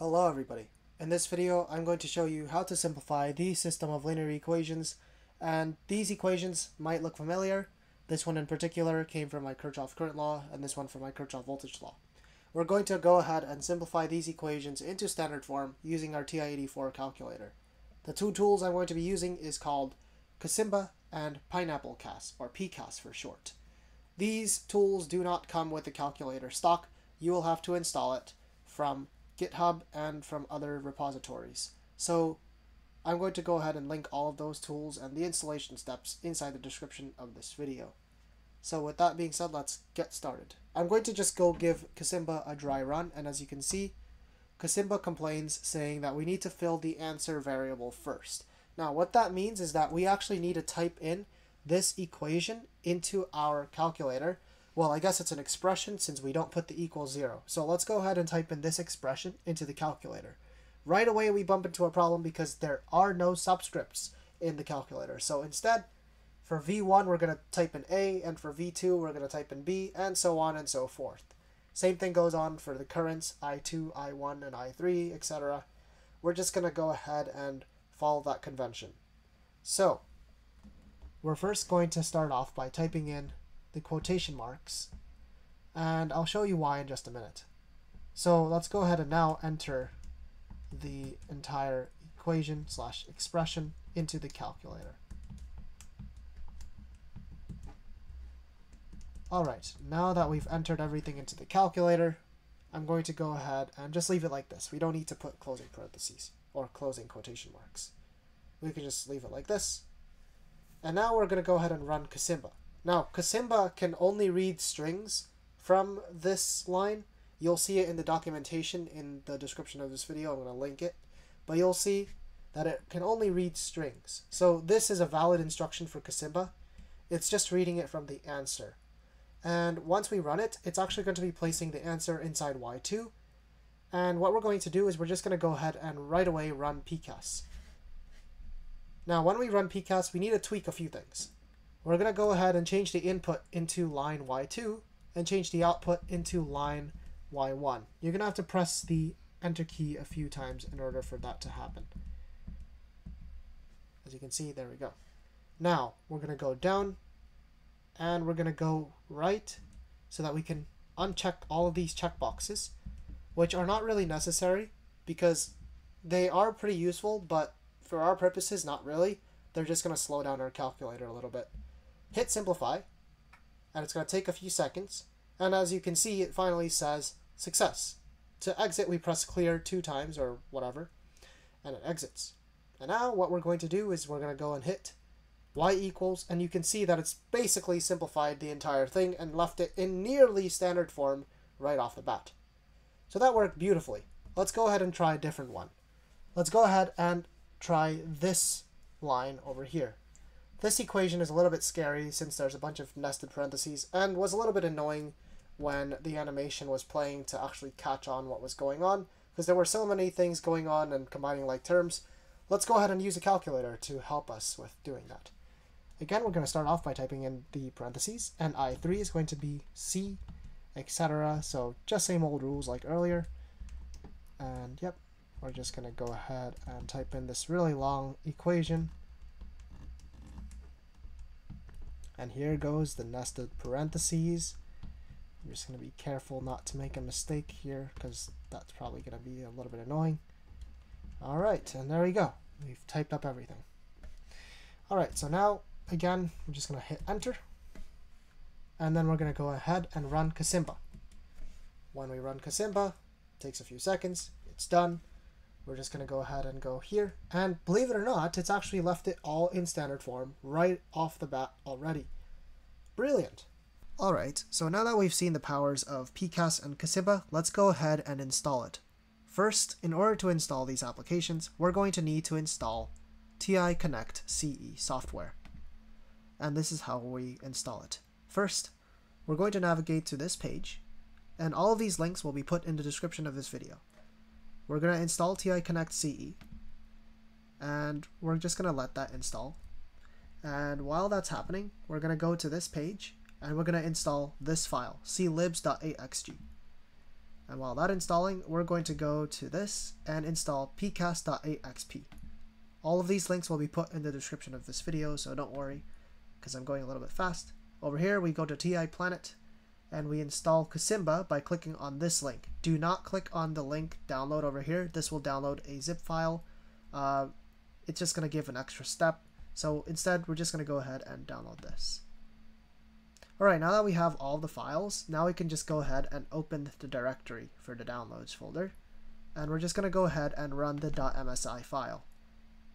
Hello everybody. In this video I'm going to show you how to simplify the system of linear equations, and these equations might look familiar. This one in particular came from my Kirchhoff current law and this one from my Kirchhoff voltage law. We're going to go ahead and simplify these equations into standard form using our TI-84 calculator. The two tools I'm going to be using is called CASYMBA and Pineapple CAS, or PCAS for short. These tools do not come with the calculator stock. You will have to install it from GitHub and from other repositories. So I'm going to go ahead and link all of those tools and the installation steps inside the description of this video. So with that being said, let's get started. I'm going to just go give CASYMBA a dry run, and as you can see, CASYMBA complains saying that we need to fill the answer variable first. Now what that means is that we actually need to type in this equation into our calculator. Well, I guess it's an expression since we don't put the =0. So let's go ahead and type in this expression into the calculator. Right away we bump into a problem because there are no subscripts in the calculator. So instead, for V1 we're going to type in A, and for V2 we're going to type in B, and so on and so forth. Same thing goes on for the currents I2, I1, and I3, etc. We're just going to go ahead and follow that convention. So we're first going to start off by typing in the quotation marks, and I'll show you why in just a minute. So let's go ahead and now enter the entire equation slash expression into the calculator. Alright, now that we've entered everything into the calculator, I'm going to go ahead and just leave it like this. We don't need to put closing parentheses or closing quotation marks. We can just leave it like this. And now we're going to go ahead and run CASYMBA. Now, CASYMBA can only read strings from this line. You'll see it in the documentation in the description of this video. I'm going to link it. But you'll see that it can only read strings. So this is a valid instruction for CASYMBA. It's just reading it from the answer. And once we run it, it's actually going to be placing the answer inside Y2. And what we're going to do is we're just going to go ahead and right away run PCAS. Now, when we run PCAS, we need to tweak a few things. We're going to go ahead and change the input into line Y2 and change the output into line Y1. You're going to have to press the enter key a few times in order for that to happen. As you can see, there we go. Now we're going to go down and we're going to go right so that we can uncheck all of these checkboxes, which are not really necessary because they are pretty useful, but for our purposes, not really. They're just going to slow down our calculator a little bit. Hit simplify, and it's going to take a few seconds, and as you can see it finally says success. To exit we press clear 2 times or whatever, and it exits. And now what we're going to do is we're going to go and hit y equals, and you can see that it's basically simplified the entire thing and left it in nearly standard form right off the bat. So that worked beautifully. Let's go ahead and try a different one. Let's go ahead and try this line over here. This equation is a little bit scary since there's a bunch of nested parentheses, and was a little bit annoying when the animation was playing to actually catch on what was going on, because there were so many things going on and combining like terms. Let's go ahead and use a calculator to help us with doing that. Again, we're going to start off by typing in the parentheses, and I3 is going to be C, etc. So just same old rules like earlier. And yep, we're just going to go ahead and type in this really long equation. And here goes the nested parentheses. I'm just going to be careful not to make a mistake here because that's probably going to be a little bit annoying. All right, and there we go. We've typed up everything. All right, so now, again, I'm just going to hit enter. And then we're going to go ahead and run CASYMBA. When we run CASYMBA, it takes a few seconds. It's done. We're just going to go ahead and go here, and believe it or not, it's actually left it all in standard form right off the bat already. Brilliant. All right, so now that we've seen the powers of PCAS and CASYMBA, let's go ahead and install it. First, in order to install these applications, we're going to need to install TI Connect CE software. And this is how we install it. First, we're going to navigate to this page, and all of these links will be put in the description of this video. We're going to install TI Connect CE, and we're just going to let that install. And while that's happening, we're going to go to this page, and we're going to install this file, clibs.axg. And while not installing, we're going to go to this and install pcas.axp. All of these links will be put in the description of this video, so don't worry, because I'm going a little bit fast. Over here, we go to TI Planet, and we install CASYMBA by clicking on this link. Do not click on the link download over here. This will download a zip file. It's just going to give an extra step. So instead, we're just going to go ahead and download this. Alright, now that we have all the files, now we can just go ahead and open the directory for the downloads folder. And we're just going to go ahead and run the .msi file.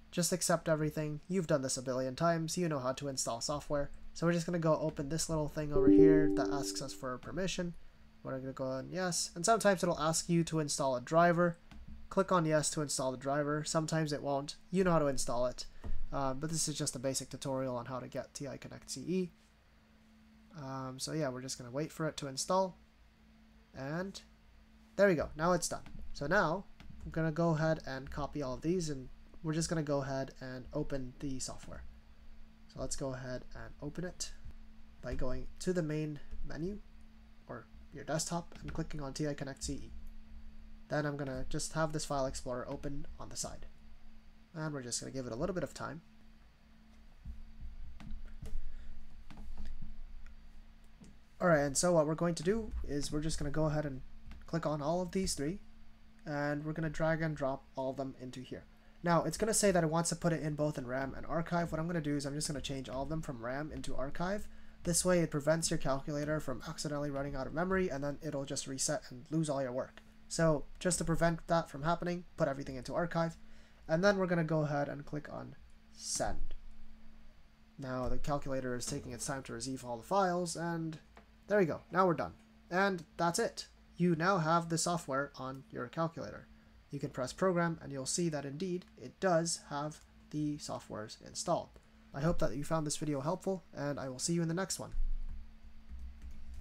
Just accept everything. You've done this a billion times. You know how to install software. So we're just going to go open this little thing over here that asks us for permission. We're going to go on yes. And sometimes it'll ask you to install a driver. Click on yes to install the driver. Sometimes it won't. You know how to install it. But this is just a basic tutorial on how to get TI Connect CE. So yeah, we're just going to wait for it to install. And there we go. Now it's done. So now I'm going to go ahead and copy all of these, and we're just going to go ahead and open the software. So let's go ahead and open it by going to the main menu or your desktop and clicking on TI Connect CE. Then I'm going to just have this file explorer open on the side. And we're just going to give it a little bit of time. Alright, and so what we're going to do is we're just going to go ahead and click on all of these three, and we're going to drag and drop all of them into here. Now, it's going to say that it wants to put it in both in RAM and archive. What I'm going to do is I'm just going to change all of them from RAM into archive. This way, it prevents your calculator from accidentally running out of memory, and then it'll just reset and lose all your work. So just to prevent that from happening, put everything into archive. And then we're going to go ahead and click on send. Now, the calculator is taking its time to receive all the files, and there we go. Now we're done. And that's it. You now have the software on your calculator. You can press program and you'll see that indeed it does have the softwares installed. I hope that you found this video helpful, and I will see you in the next one.